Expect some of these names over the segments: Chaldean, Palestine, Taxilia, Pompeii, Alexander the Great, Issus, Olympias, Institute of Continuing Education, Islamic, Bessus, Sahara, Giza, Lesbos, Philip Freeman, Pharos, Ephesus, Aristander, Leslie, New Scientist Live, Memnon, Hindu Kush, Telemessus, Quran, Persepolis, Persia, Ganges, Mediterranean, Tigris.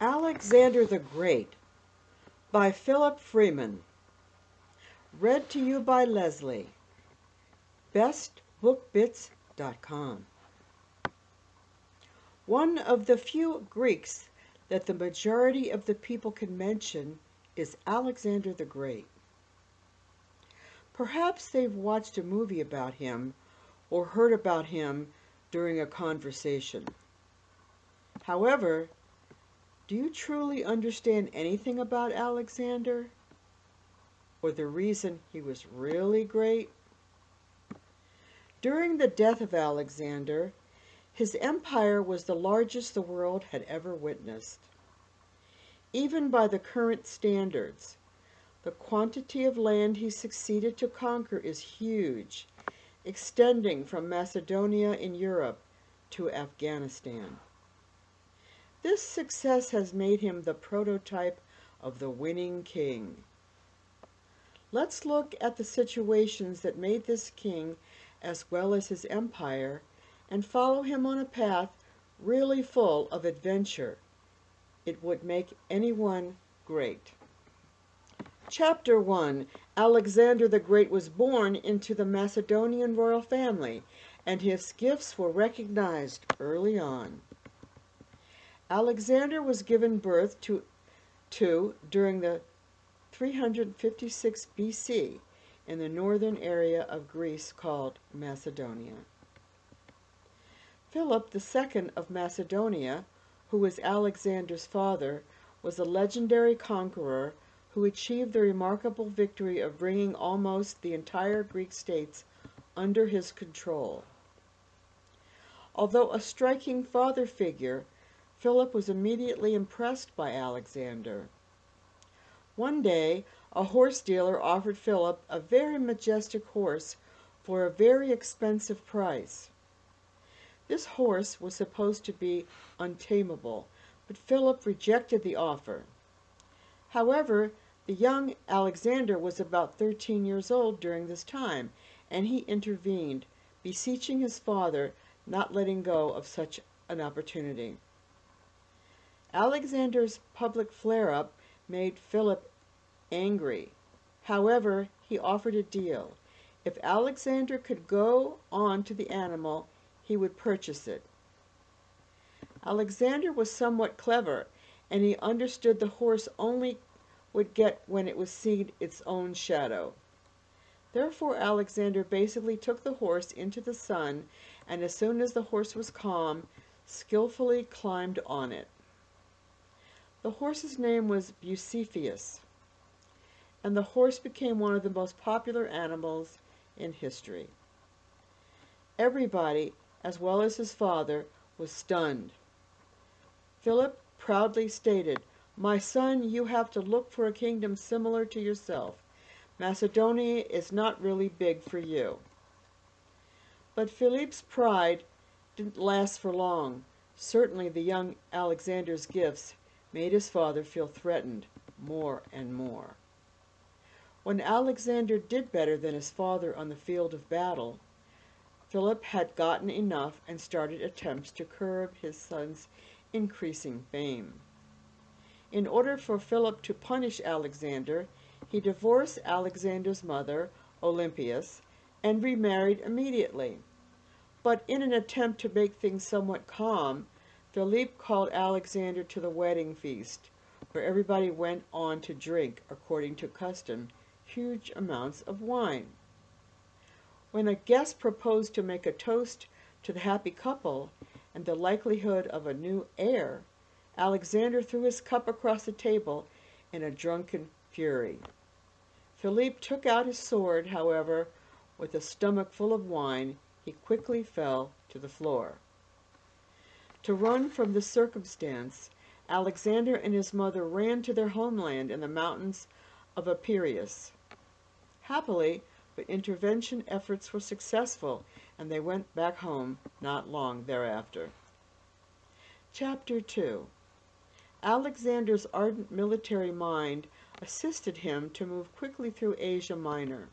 Alexander the Great by Philip Freeman. Read to you by Leslie. bestbookbits.com. One of the few Greeks that the majority of the people can mention is Alexander the Great. Perhaps they've watched a movie about him or heard about him during a conversation. However, do you truly understand anything about Alexander, or the reason he was really great? During the death of Alexander, his empire was the largest the world had ever witnessed. Even by the current standards, the quantity of land he succeeded to conquer is huge, extending from Macedonia in Europe to Afghanistan. This success has made him the prototype of the winning king. Let's look at the situations that made this king, as well as his empire, and follow him on a path really full of adventure. It would make anyone great. Chapter 1. Alexander the Great was born into the Macedonian royal family, and his gifts were recognized early on. Alexander was given birth to during the 356 BC in the northern area of Greece called Macedonia. Philip II of Macedonia, who was Alexander's father, was a legendary conqueror who achieved the remarkable victory of bringing almost the entire Greek states under his control. Although a striking father figure, Philip was immediately impressed by Alexander. One day, a horse dealer offered Philip a very majestic horse for a very expensive price. This horse was supposed to be untamable, but Philip rejected the offer. However, the young Alexander was about 13 years old during this time, and he intervened, beseeching his father not letting go of such an opportunity. Alexander's public flare-up made Philip angry. However, he offered a deal. If Alexander could go on to the animal, he would purchase it. Alexander was somewhat clever, and he understood the horse only would get when it was seen its own shadow. Therefore, Alexander basically took the horse into the sun, and as soon as the horse was calm, skillfully climbed on it. The horse's name was Bucephalus, and the horse became one of the most popular animals in history. Everybody, as well as his father, was stunned. Philip proudly stated, "My son, you have to look for a kingdom similar to yourself. Macedonia is not really big for you." But Philip's pride didn't last for long. Certainly the young Alexander's gifts made his father feel threatened more and more. When Alexander did better than his father on the field of battle, Philip had gotten enough and started attempts to curb his son's increasing fame. In order for Philip to punish Alexander, he divorced Alexander's mother, Olympias, and remarried immediately. But in an attempt to make things somewhat calm, Philip called Alexander to the wedding feast, where everybody went on to drink, according to custom, huge amounts of wine. When a guest proposed to make a toast to the happy couple and the likelihood of a new heir, Alexander threw his cup across the table in a drunken fury. Philip took out his sword, however. With a stomach full of wine, he quickly fell to the floor. To run from the circumstance, Alexander and his mother ran to their homeland in the mountains of Epirus. Happily, but intervention efforts were successful, and they went back home not long thereafter. Chapter 2. Alexander's ardent military mind assisted him to move quickly through Asia Minor.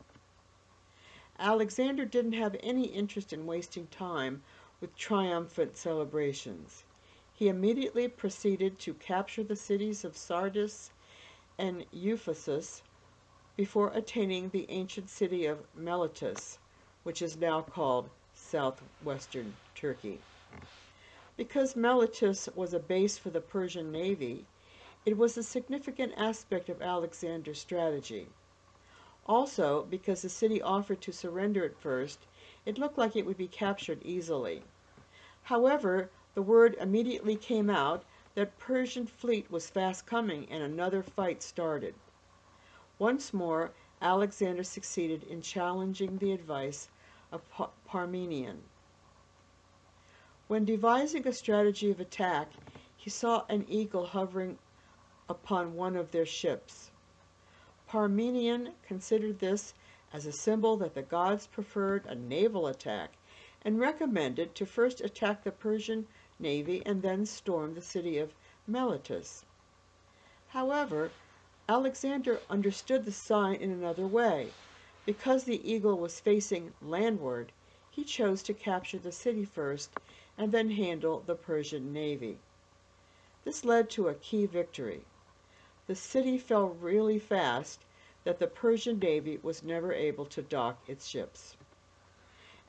Alexander didn't have any interest in wasting time with triumphant celebrations. He immediately proceeded to capture the cities of Sardis and Ephesus before attaining the ancient city of Miletus, which is now called southwestern Turkey. Because Miletus was a base for the Persian navy, it was a significant aspect of Alexander's strategy. Also, because the city offered to surrender at first, it looked like it would be captured easily. However, the word immediately came out that Persian fleet was fast coming, and another fight started. Once more, Alexander succeeded in challenging the advice of Parmenian. When devising a strategy of attack, he saw an eagle hovering upon one of their ships. Parmenian considered this as a symbol that the gods preferred a naval attack, and recommended to first attack the Persian navy and then storm the city of Miletus. However, Alexander understood the sign in another way. Because the eagle was facing landward, he chose to capture the city first and then handle the Persian navy. This led to a key victory. The city fell really fast that the Persian navy was never able to dock its ships.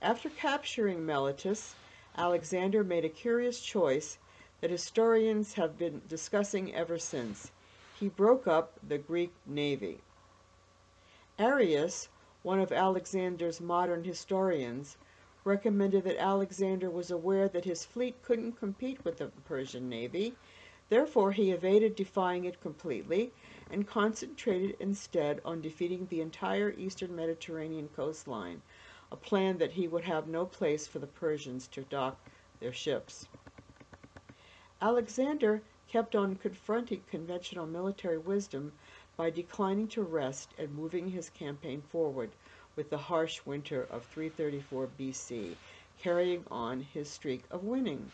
After capturing Miletus, Alexander made a curious choice that historians have been discussing ever since. He broke up the Greek navy. Arius, one of Alexander's modern historians, recommended that Alexander was aware that his fleet couldn't compete with the Persian navy, therefore he evaded defying it completely and concentrated instead on defeating the entire eastern Mediterranean coastline, a plan that he would have no place for the Persians to dock their ships. Alexander kept on confronting conventional military wisdom by declining to rest and moving his campaign forward with the harsh winter of 334 BC, carrying on his streak of winning.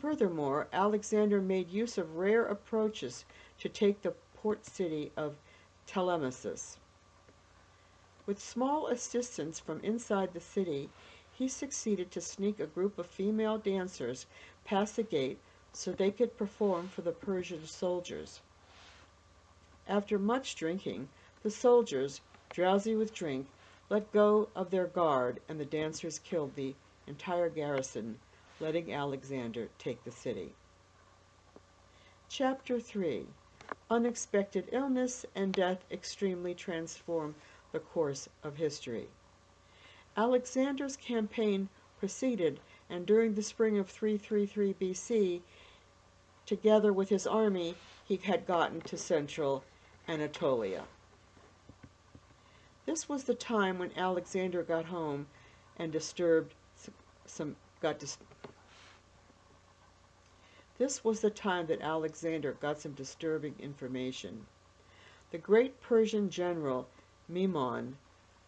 Furthermore, Alexander made use of rare approaches to take the port city of Telemessus. With small assistance from inside the city, he succeeded to sneak a group of female dancers past the gate so they could perform for the Persian soldiers. After much drinking, the soldiers, drowsy with drink, let go of their guard, and the dancers killed the entire garrison, letting Alexander take the city. Chapter 3. Unexpected illness and death extremely transform the course of history. Alexander's campaign proceeded, and during the spring of 333 BC, together with his army, he had gotten to central Anatolia. This was the time when Alexander got home and got some disturbing information. The great Persian general Memnon's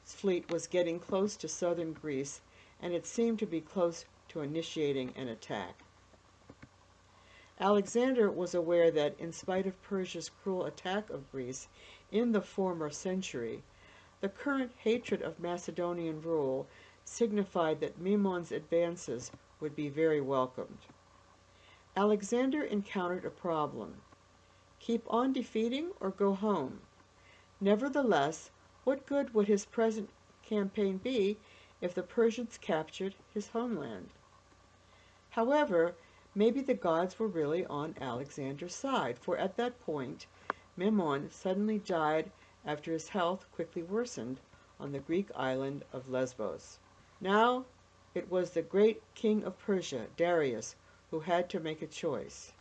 fleet was getting close to southern Greece, and it seemed to be close to initiating an attack. Alexander was aware that, in spite of Persia's cruel attack of Greece in the former century, the current hatred of Macedonian rule signified that Memnon's advances would be very welcomed. Alexander encountered a problem. Keep on defeating or go home? Nevertheless, what good would his present campaign be if the Persians captured his homeland? However, maybe the gods were really on Alexander's side, for at that point, Memnon suddenly died after his health quickly worsened on the Greek island of Lesbos. Now it was the great king of Persia, Darius, who had to make a choice.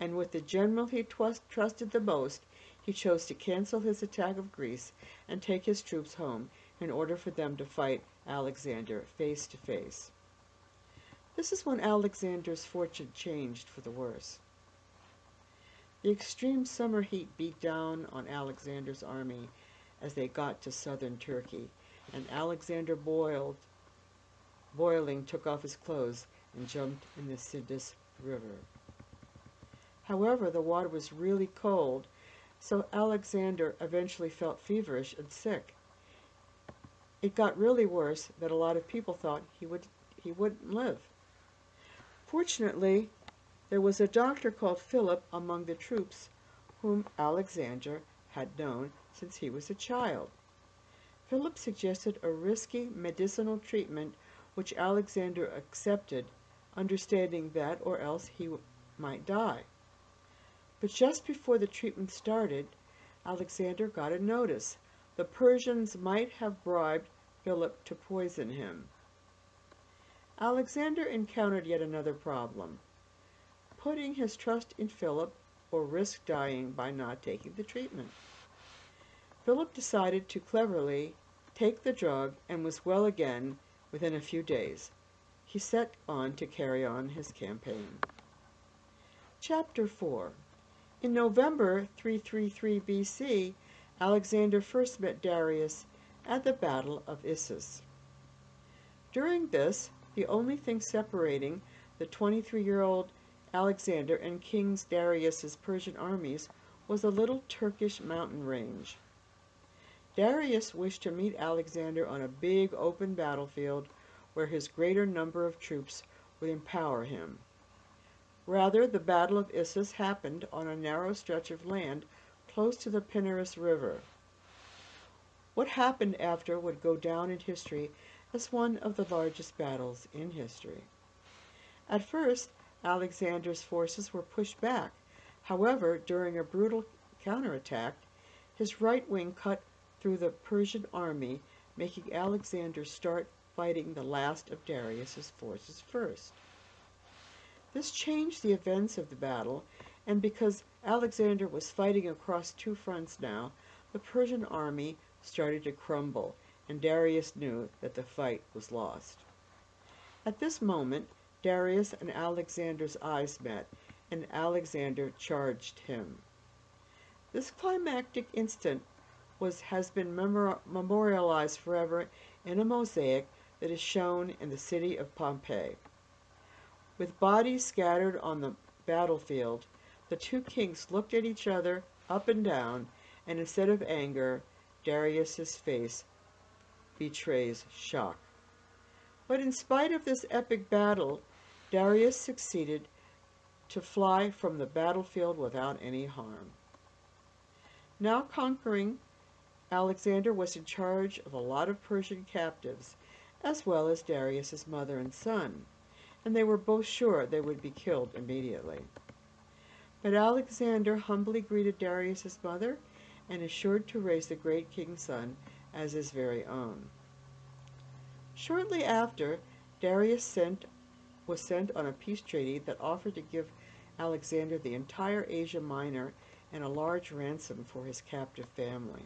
And with the general he trusted the most, he chose to cancel his attack of Greece and take his troops home in order for them to fight Alexander face to face. This is when Alexander's fortune changed for the worse. The extreme summer heat beat down on Alexander's army as they got to southern Turkey, and Alexander boiling took off his clothes and jumped in the Cydnus River. However, the water was really cold, so Alexander eventually felt feverish and sick. It got really worse that a lot of people thought he wouldn't live. Fortunately, there was a doctor called Philip among the troops, whom Alexander had known since he was a child. Philip suggested a risky medicinal treatment which Alexander accepted, understanding that or else he might die. But just before the treatment started, Alexander got a notice. The Persians might have bribed Philip to poison him. Alexander encountered yet another problem: putting his trust in Philip or risk dying by not taking the treatment. Philip decided to cleverly take the drug and was well again within a few days. He set on to carry on his campaign. Chapter 4. In November 333 BC, Alexander first met Darius at the Battle of Issus. During this, the only thing separating the 23-year-old Alexander and King Darius's Persian armies was a little Turkish mountain range. Darius wished to meet Alexander on a big open battlefield where his greater number of troops would empower him. Rather, the Battle of Issus happened on a narrow stretch of land close to the Pinarus River. What happened after would go down in history as one of the largest battles in history. At first, Alexander's forces were pushed back. However, during a brutal counterattack, his right wing cut through the Persian army, making Alexander start fighting the last of Darius's forces first. This changed the events of the battle, and because Alexander was fighting across two fronts now, the Persian army started to crumble, and Darius knew that the fight was lost. At this moment, Darius and Alexander's eyes met, and Alexander charged him. This climactic instant has been memorialized forever in a mosaic that is shown in the city of Pompeii. With bodies scattered on the battlefield, the two kings looked at each other up and down, and instead of anger, Darius's face betrays shock. But in spite of this epic battle, Darius succeeded to fly from the battlefield without any harm. Now conquering, Alexander was in charge of a lot of Persian captives, as well as Darius's mother and son, and they were both sure they would be killed immediately. But Alexander humbly greeted Darius's mother and assured to raise the great king's son as his very own. Shortly after, Darius was sent on a peace treaty that offered to give Alexander the entire Asia Minor and a large ransom for his captive family.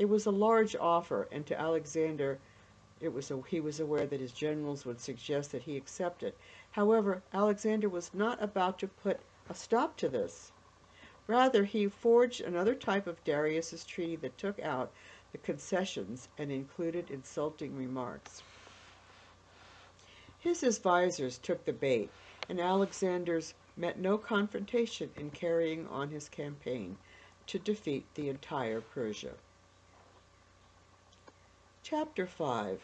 It was a large offer, and to Alexander, he was aware that his generals would suggest that he accept it. However, Alexander was not about to put a stop to this. Rather, he forged another type of Darius's treaty that took out the concessions and included insulting remarks. His advisors took the bait, and Alexander met no confrontation in carrying on his campaign to defeat the entire Persia. Chapter 5.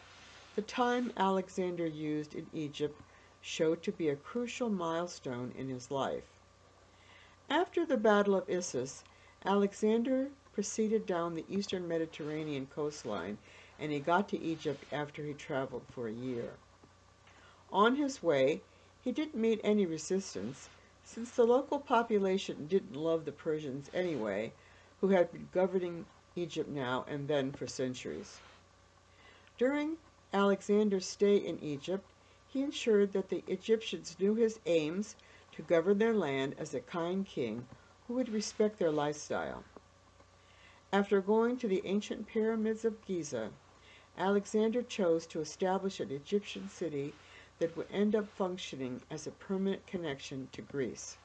The time Alexander used in Egypt showed to be a crucial milestone in his life. After the Battle of Issus, Alexander proceeded down the eastern Mediterranean coastline, and he got to Egypt after he traveled for a year. On his way, he didn't meet any resistance, since the local population didn't love the Persians anyway, who had been governing Egypt now and then for centuries. During Alexander's stay in Egypt, he ensured that the Egyptians knew his aims to govern their land as a kind king who would respect their lifestyle. After going to the ancient pyramids of Giza, Alexander chose to establish an Egyptian city that would end up functioning as a permanent connection to Greece.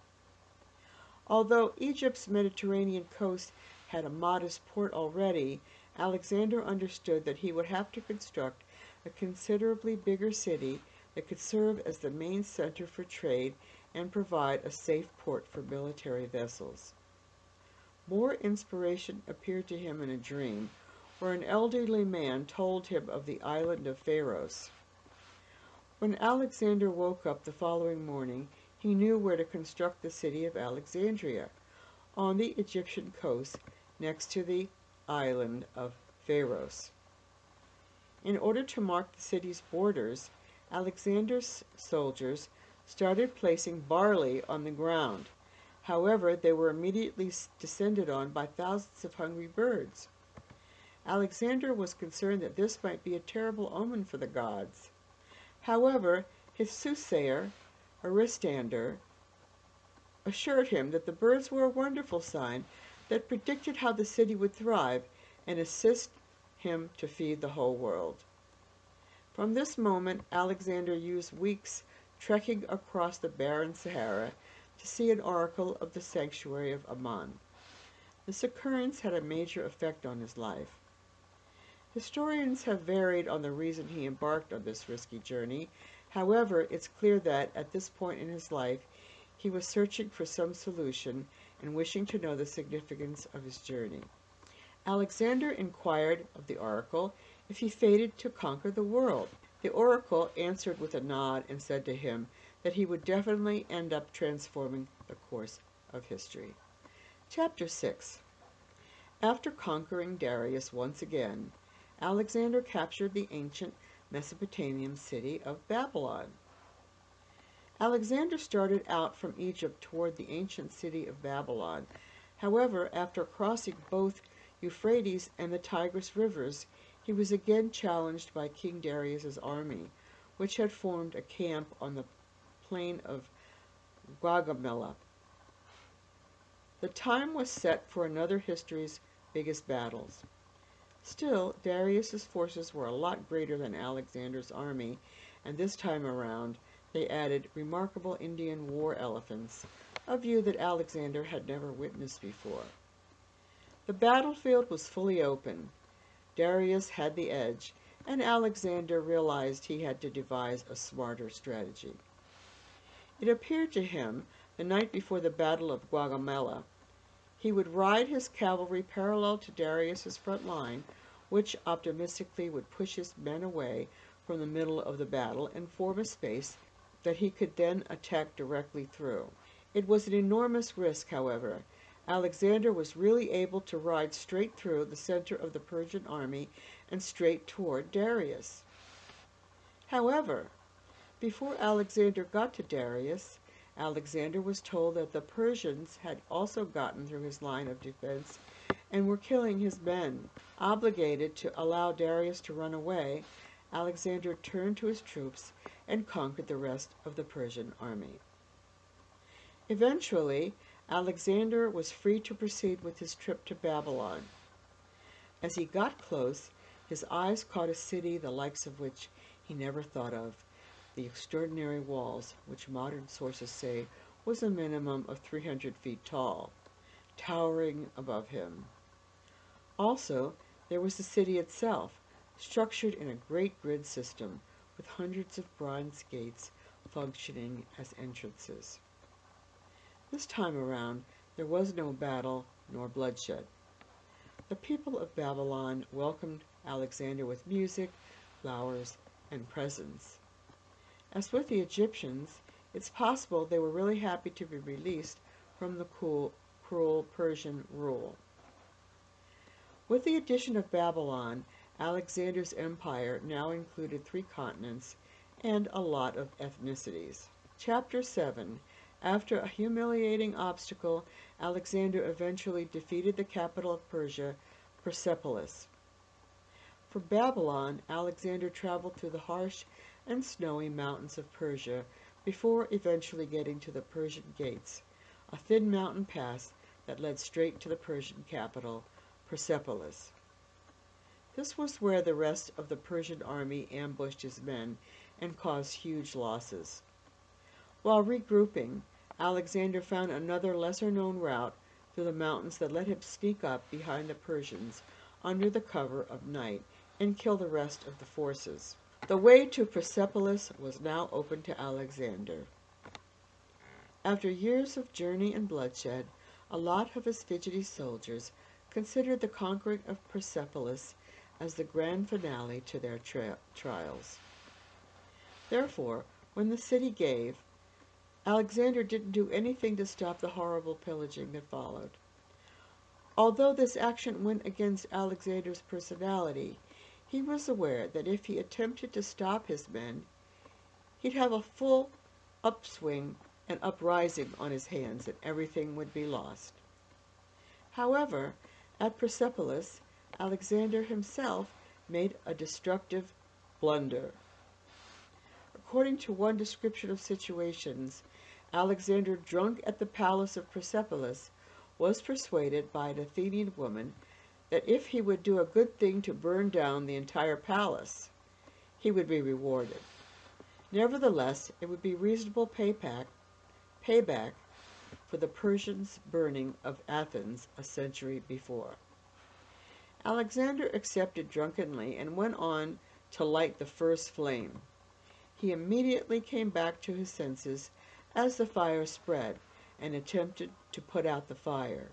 Although Egypt's Mediterranean coast had a modest port already, Alexander understood that he would have to construct a considerably bigger city that could serve as the main center for trade and provide a safe port for military vessels. More inspiration appeared to him in a dream, where an elderly man told him of the island of Pharos. When Alexander woke up the following morning, he knew where to construct the city of Alexandria, on the Egyptian coast next to the island of Pharos. In order to mark the city's borders, Alexander's soldiers started placing barley on the ground. However, they were immediately descended on by thousands of hungry birds. Alexander was concerned that this might be a terrible omen for the gods. However, his soothsayer, Aristander, assured him that the birds were a wonderful sign that predicted how the city would thrive and assist him to feed the whole world. From this moment, Alexander used weeks trekking across the barren Sahara to see an oracle of the sanctuary of Amon. This occurrence had a major effect on his life. Historians have varied on the reason he embarked on this risky journey. However, it's clear that, at this point in his life, he was searching for some solution and wishing to know the significance of his journey. Alexander inquired of the oracle if he fated to conquer the world. The oracle answered with a nod and said to him that he would definitely end up transforming the course of history. Chapter 6. After conquering Darius once again, Alexander captured the ancient Mesopotamian city of Babylon. Alexander started out from Egypt toward the ancient city of Babylon. However, after crossing both Euphrates and the Tigris rivers, he was again challenged by King Darius's army, which had formed a camp on the plain of Gaugamela. The time was set for another history's biggest battles. Still, Darius's forces were a lot greater than Alexander's army, and this time around they added remarkable Indian war elephants, a view that Alexander had never witnessed before. The battlefield was fully open. Darius had the edge, and Alexander realized he had to devise a smarter strategy. It appeared to him, the night before the Battle of Gaugamela, he would ride his cavalry parallel to Darius's front line, which optimistically would push his men away from the middle of the battle and form a space that he could then attack directly through. It was an enormous risk, however. Alexander was really able to ride straight through the center of the Persian army and straight toward Darius. However, before Alexander got to Darius, Alexander was told that the Persians had also gotten through his line of defense and were killing his men. Obligated to allow Darius to run away, Alexander turned to his troops and conquered the rest of the Persian army. Eventually, Alexander was free to proceed with his trip to Babylon. As he got close, his eyes caught a city the likes of which he never thought of. The extraordinary walls, which modern sources say was a minimum of 300 feet tall, towering above him. Also, there was the city itself, structured in a great grid system, with hundreds of bronze gates functioning as entrances. This time around, there was no battle nor bloodshed. The people of Babylon welcomed Alexander with music, flowers, and presents. As with the Egyptians, it's possible they were really happy to be released from the cruel Persian rule. With the addition of Babylon, Alexander's empire now included 3 continents and a lot of ethnicities. Chapter 7. After a humiliating obstacle, Alexander eventually defeated the capital of Persia, Persepolis. From Babylon, Alexander traveled through the harsh and snowy mountains of Persia before eventually getting to the Persian gates, a thin mountain pass that led straight to the Persian capital, Persepolis. This was where the rest of the Persian army ambushed his men and caused huge losses. While regrouping, Alexander found another lesser-known route through the mountains that let him sneak up behind the Persians under the cover of night and kill the rest of the forces. The way to Persepolis was now open to Alexander. After years of journey and bloodshed, a lot of his fidgety soldiers considered the conquering of Persepolis as the grand finale to their trials. Therefore, when the city gave, Alexander didn't do anything to stop the horrible pillaging that followed. Although this action went against Alexander's personality, he was aware that if he attempted to stop his men, he'd have a full upswing and uprising on his hands, and everything would be lost. However, at Persepolis, Alexander himself made a destructive blunder. According to one description of situations, Alexander, drunk at the palace of Persepolis, was persuaded by an Athenian woman that if he would do a good thing to burn down the entire palace, he would be rewarded. Nevertheless, it would be reasonable payback for the Persians' burning of Athens a century before. Alexander accepted drunkenly and went on to light the first flame. He immediately came back to his senses as the fire spread and attempted to put out the fire.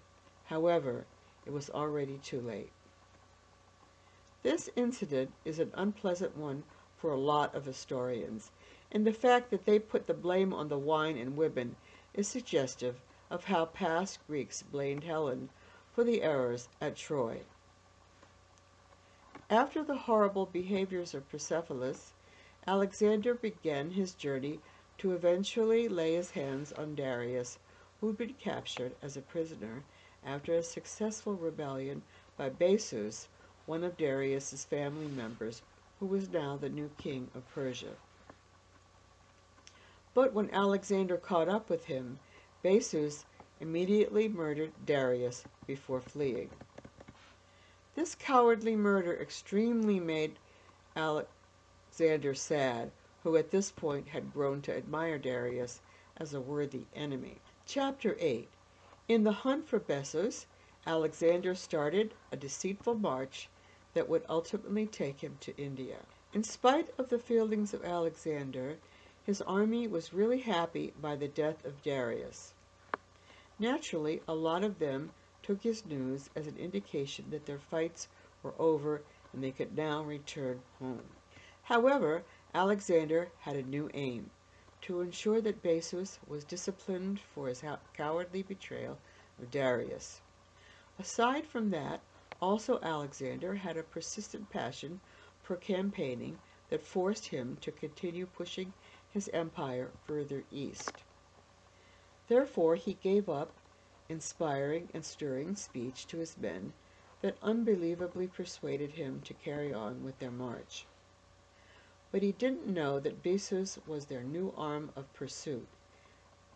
However, it was already too late. This incident is an unpleasant one for a lot of historians, and the fact that they put the blame on the wine and women is suggestive of how past Greeks blamed Helen for the errors at Troy. After the horrible behaviors of Persepolis, Alexander began his journey to eventually lay his hands on Darius, who had been captured as a prisoner after a successful rebellion by Bessus, one of Darius's family members, who was now the new king of Persia. But when Alexander caught up with him, Bessus immediately murdered Darius before fleeing. This cowardly murder extremely made Alexander sad, who at this point had grown to admire Darius as a worthy enemy. Chapter 8. In the hunt for Bessus, Alexander started a deceitful march that would ultimately take him to India. In spite of the feelings of Alexander, his army was really happy by the death of Darius. Naturally, a lot of them took his news as an indication that their fights were over and they could now return home. However, Alexander had a new aim: to ensure that Bessus was disciplined for his cowardly betrayal of Darius. Aside from that, also, Alexander had a persistent passion for campaigning that forced him to continue pushing his empire further east. Therefore, he gave up inspiring and stirring speech to his men that unbelievably persuaded him to carry on with their march. But he didn't know that Bessus was their new arm of pursuit.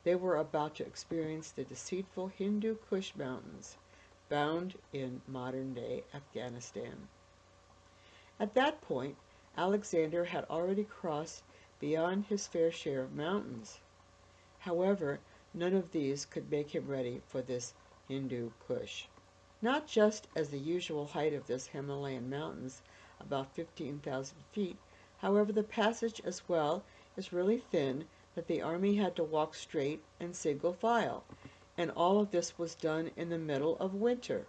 They were about to experience the deceitful Hindu Kush mountains, bound in modern-day Afghanistan. At that point, Alexander had already crossed beyond his fair share of mountains. However, none of these could make him ready for this Hindu Kush. Not just as the usual height of this Himalayan mountains, about 15,000 feet, however, the passage as well is really thin that the army had to walk straight and single file. And all of this was done in the middle of winter.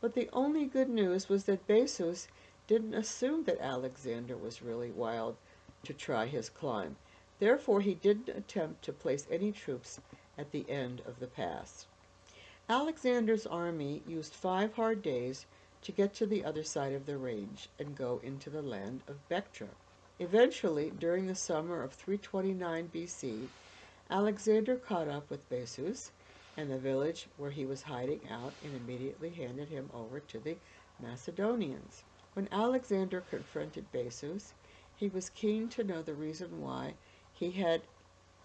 But the only good news was that Bessus didn't assume that Alexander was really wild to try his climb. Therefore, he didn't attempt to place any troops at the end of the pass. Alexander's army used 5 hard days to get to the other side of the range and go into the land of Bactria. Eventually, during the summer of 329 BC, Alexander caught up with Bessus, and the village where he was hiding out, and immediately handed him over to the Macedonians. When Alexander confronted Bessus, he was keen to know the reason why he had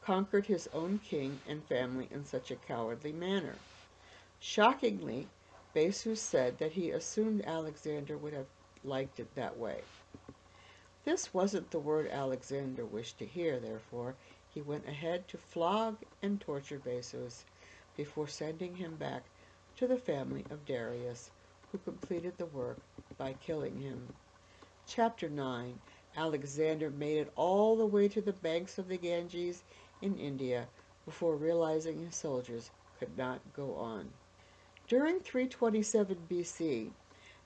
conquered his own king and family in such a cowardly manner. Shockingly, Bessus said that he assumed Alexander would have liked it that way. This wasn't the word Alexander wished to hear, therefore, he went ahead to flog and torture Bessus before sending him back to the family of Darius, who completed the work by killing him. Chapter 9. Alexander made it all the way to the banks of the Ganges in India before realizing his soldiers could not go on. During 327 BC,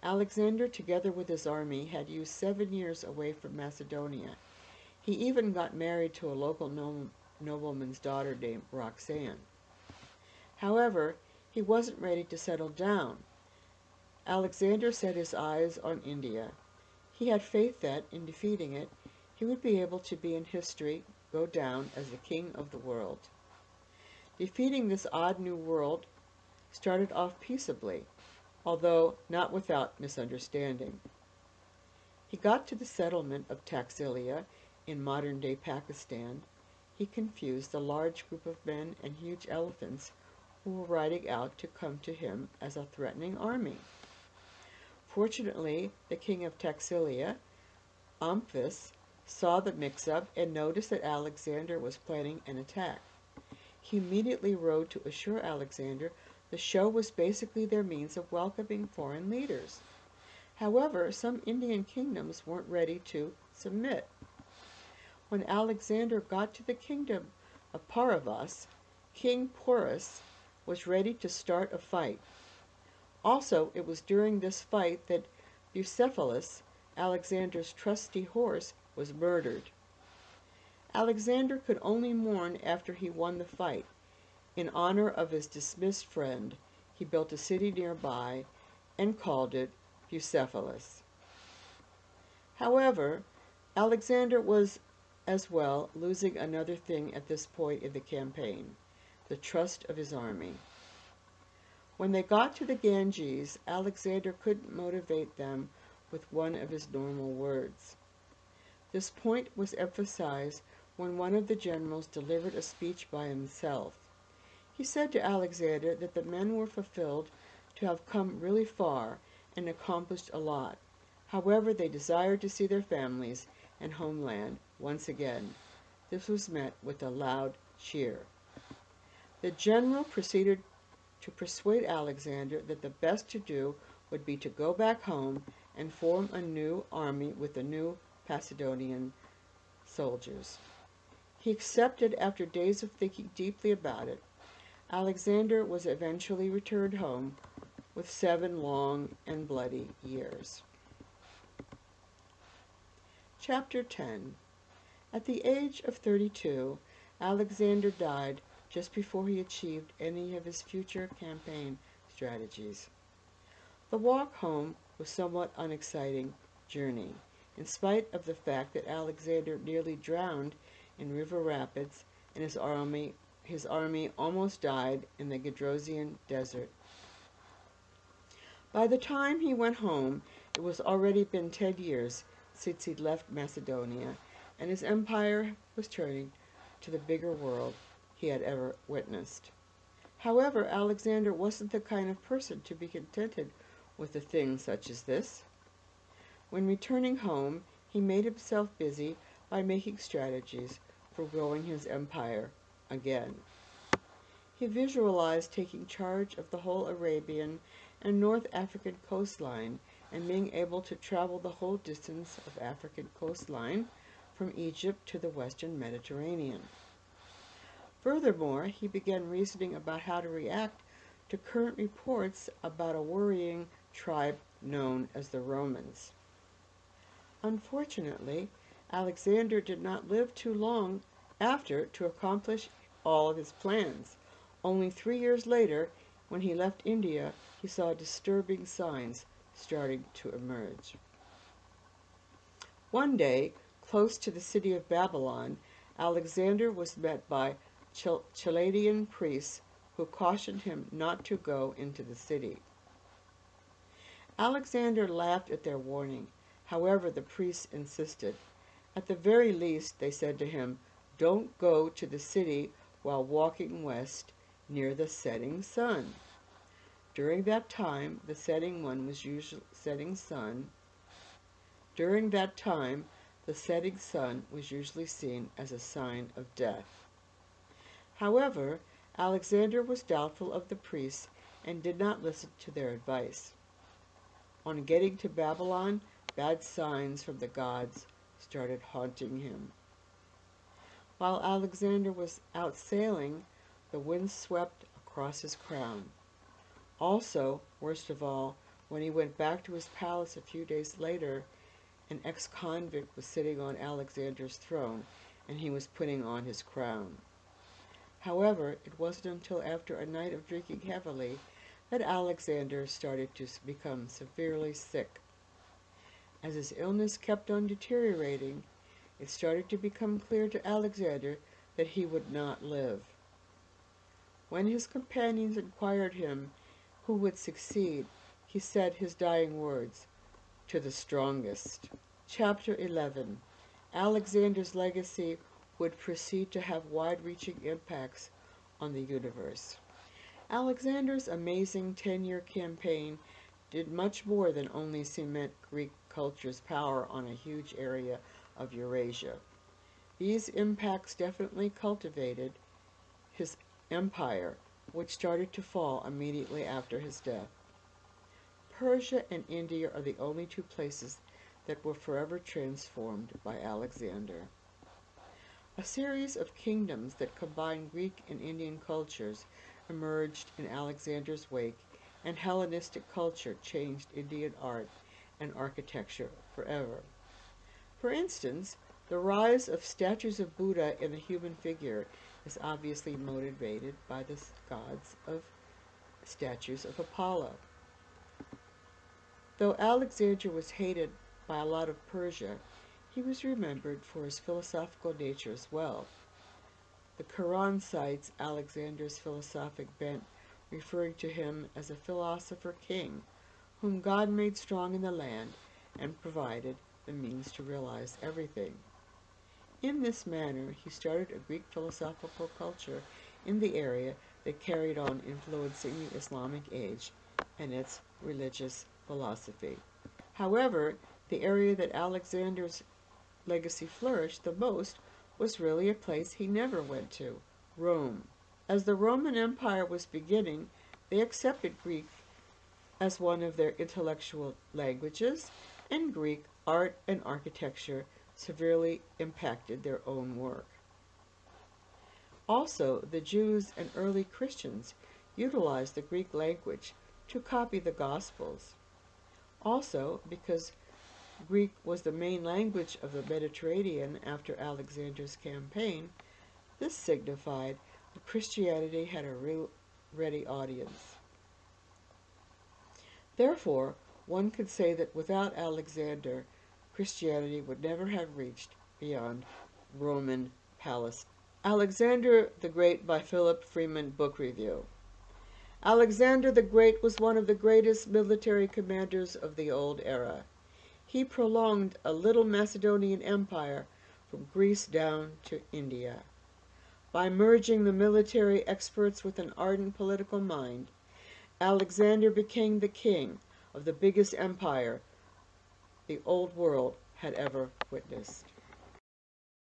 Alexander, together with his army, had used 7 years away from Macedonia. He even got married to a local nobleman's daughter named Roxanne. However, he wasn't ready to settle down. Alexander set his eyes on India. He had faith that, in defeating it, he would be able to be in history, go down as the king of the world. Defeating this odd new world started off peaceably, although not without misunderstanding. He got to the settlement of Taxilia in modern-day Pakistan. He confused a large group of men and huge elephants who were riding out to come to him as a threatening army. Fortunately, the king of Taxilia, Amphis, saw the mix-up and noticed that Alexander was planning an attack. He immediately rode to assure Alexander the show was basically their means of welcoming foreign leaders. However, some Indian kingdoms weren't ready to submit. When Alexander got to the kingdom of Paravas, King Porus was ready to start a fight. Also, it was during this fight that Bucephalus, Alexander's trusty horse, was murdered. Alexander could only mourn after he won the fight. In honor of his dismissed friend, he built a city nearby and called it Bucephalus. However, Alexander was as well losing another thing at this point in the campaign, the trust of his army. When they got to the Ganges, Alexander couldn't motivate them with one of his normal words. This point was emphasized when one of the generals delivered a speech by himself. He said to Alexander that the men were fulfilled to have come really far and accomplished a lot. However, they desired to see their families and homeland once again. This was met with a loud cheer. The general proceeded to persuade Alexander that the best to do would be to go back home and form a new army with the new Macedonian soldiers. He accepted after days of thinking deeply about it. Alexander was eventually returned home with 7 long and bloody years. Chapter 10. At the age of 32, Alexander died just before he achieved any of his future campaign strategies. The walk home was somewhat unexciting journey, in spite of the fact that Alexander nearly drowned in river rapids and his army almost died in the Gedrosian desert. By the time he went home, it was already been 10 years since he'd left Macedonia, and his empire was turning to the bigger world he had ever witnessed. However, Alexander wasn't the kind of person to be contented with a thing such as this. When returning home, he made himself busy by making strategies for growing his empire again. He visualized taking charge of the whole Arabian and North African coastline and being able to travel the whole distance of African coastline from Egypt to the Western Mediterranean. Furthermore, he began reasoning about how to react to current reports about a worrying tribe known as the Romans. Unfortunately, Alexander did not live too long after to accomplish all of his plans. Only 3 years later, when he left India, he saw disturbing signs starting to emerge. One day, close to the city of Babylon, Alexander was met by Chaldean priests who cautioned him not to go into the city. Alexander laughed at their warning. However, the priests insisted. At the very least, they said to him, "Don't go to the city while walking west near the setting sun." During that time, the setting sun was usually seen as a sign of death. However, Alexander was doubtful of the priests and did not listen to their advice. On getting to Babylon, bad signs from the gods started haunting him. While Alexander was out sailing, the wind swept across his crown. Also, worst of all, when he went back to his palace a few days later, An ex-convict was sitting on Alexander's throne, and he was putting on his crown. However, it wasn't until after a night of drinking heavily that Alexander started to become severely sick. As his illness kept on deteriorating, it started to become clear to Alexander that he would not live. When his companions inquired him who would succeed, he said his dying words, "To the strongest." Chapter 11. Alexander's legacy would proceed to have wide-reaching impacts on the universe. Alexander's amazing 10-year campaign did much more than only cement Greek culture's power on a huge area of Eurasia. These impacts definitely cultivated his empire, which started to fall immediately after his death. Persia and India are the only two places that were forever transformed by Alexander. A series of kingdoms that combined Greek and Indian cultures emerged in Alexander's wake, and Hellenistic culture changed Indian art and architecture forever. For instance, the rise of statues of Buddha in the human figure is obviously motivated by the gods of statues of Apollo. Though Alexander was hated by a lot of Persia, he was remembered for his philosophical nature as well. The Quran cites Alexander's philosophic bent, referring to him as a philosopher king, whom God made strong in the land and provided the means to realize everything. In this manner, he started a Greek philosophical culture in the area that carried on influencing the Islamic age and its religious philosophy. However, the area that Alexander's legacy flourished the most was really a place he never went to, Rome. As the Roman Empire was beginning, they accepted Greek as one of their intellectual languages, and Greek art and architecture severely impacted their own work. Also, the Jews and early Christians utilized the Greek language to copy the Gospels. Also, because Greek was the main language of the Mediterranean after Alexander's campaign, this signified that Christianity had a ready audience. Therefore, one could say that without Alexander, Christianity would never have reached beyond Roman Palestine. Alexander the Great by Philip Freeman Book Review. Alexander the Great was one of the greatest military commanders of the old era. He prolonged a little Macedonian empire from Greece down to India. By merging the military experts with an ardent political mind, Alexander became the king of the biggest empire the old world had ever witnessed.